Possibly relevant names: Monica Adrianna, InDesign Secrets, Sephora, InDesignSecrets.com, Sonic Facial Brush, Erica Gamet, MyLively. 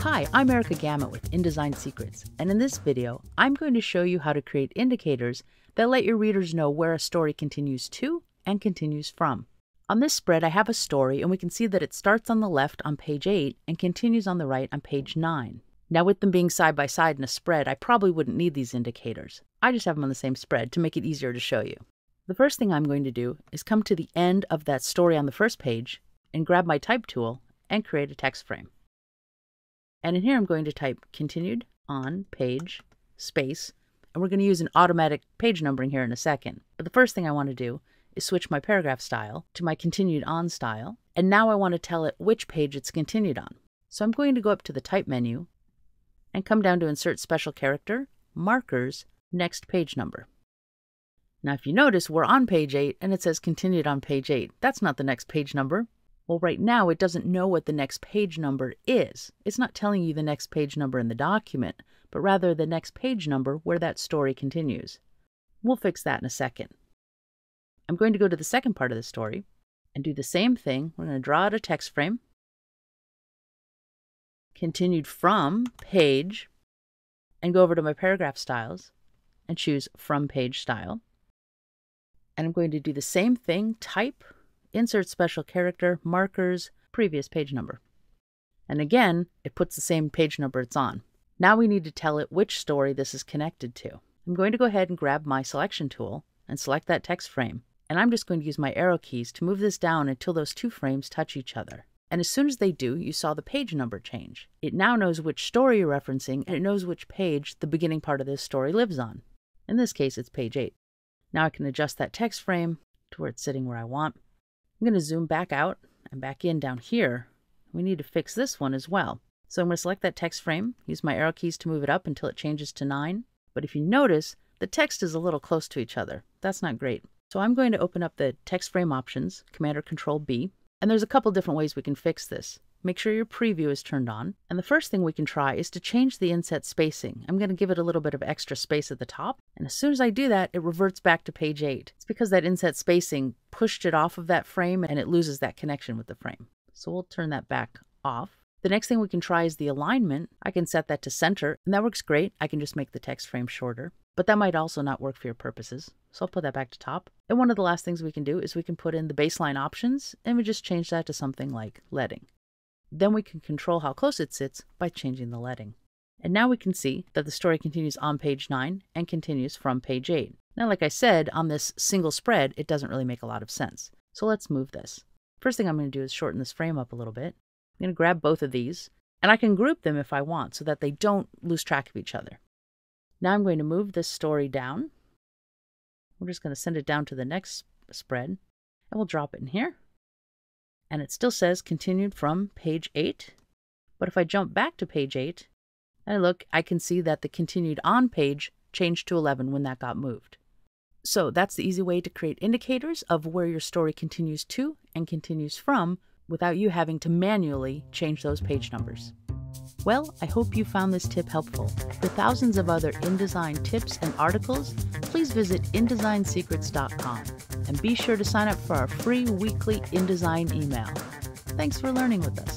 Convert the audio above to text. Hi, I'm Erica Gamet with InDesign Secrets, and in this video, I'm going to show you how to create indicators that let your readers know where a story continues to and continues from. On this spread, I have a story, and we can see that it starts on the left on page 8 and continues on the right on page 9. Now, with them being side by side in a spread, I probably wouldn't need these indicators. I just have them on the same spread to make it easier to show you. The first thing I'm going to do is come to the end of that story on the first page and grab my type tool and create a text frame. And in here, I'm going to type continued on page space, and we're going to use an automatic page numbering here in a second. But the first thing I want to do is switch my paragraph style to my continued on style. And now I want to tell it which page it's continued on. So I'm going to go up to the type menu and come down to insert special character, markers, next page number. Now, if you notice, we're on page 8 and it says continued on page 8. That's not the next page number. Well, right now, it doesn't know what the next page number is. It's not telling you the next page number in the document, but rather the next page number where that story continues. We'll fix that in a second. I'm going to go to the second part of the story and do the same thing. We're going to draw out a text frame. Continued from page, and go over to my paragraph styles and choose from page style. And I'm going to do the same thing, type, insert special character, markers, previous page number. And again, it puts the same page number it's on. Now we need to tell it which story this is connected to. I'm going to go ahead and grab my selection tool and select that text frame. And I'm just going to use my arrow keys to move this down until those two frames touch each other. And as soon as they do, you saw the page number change. It now knows which story you're referencing, and it knows which page the beginning part of this story lives on. In this case, it's page 8. Now I can adjust that text frame to where it's sitting where I want. I'm going to zoom back out and back in down here. We need to fix this one as well. So I'm going to select that text frame, use my arrow keys to move it up until it changes to 9. But if you notice, the text is a little close to each other. That's not great. So I'm going to open up the text frame options, Command or Control B. And there's a couple different ways we can fix this. Make sure your preview is turned on. And the first thing we can try is to change the inset spacing. I'm going to give it a little bit of extra space at the top. And as soon as I do that, it reverts back to page 8. It's because that inset spacing pushed it off of that frame and it loses that connection with the frame. So we'll turn that back off. The next thing we can try is the alignment. I can set that to center, and that works great. I can just make the text frame shorter, but that might also not work for your purposes. So I'll put that back to top. And one of the last things we can do is we can put in the baseline options, and we just change that to something like leading. Then we can control how close it sits by changing the leading. And now we can see that the story continues on page 9 and continues from page 8. Now, like I said, on this single spread, it doesn't really make a lot of sense. So let's move this. First thing I'm going to do is shorten this frame up a little bit. I'm going to grab both of these, and I can group them if I want so that they don't lose track of each other. Now I'm going to move this story down. We're just going to send it down to the next spread, and we'll drop it in here. And it still says continued from page 8. But if I jump back to page 8 and I look, I can see that the continued on page changed to 11 when that got moved. So that's the easy way to create indicators of where your story continues to and continues from without you having to manually change those page numbers. Well, I hope you found this tip helpful. For thousands of other InDesign tips and articles, please visit InDesignSecrets.com and be sure to sign up for our free weekly InDesign email. Thanks for learning with us.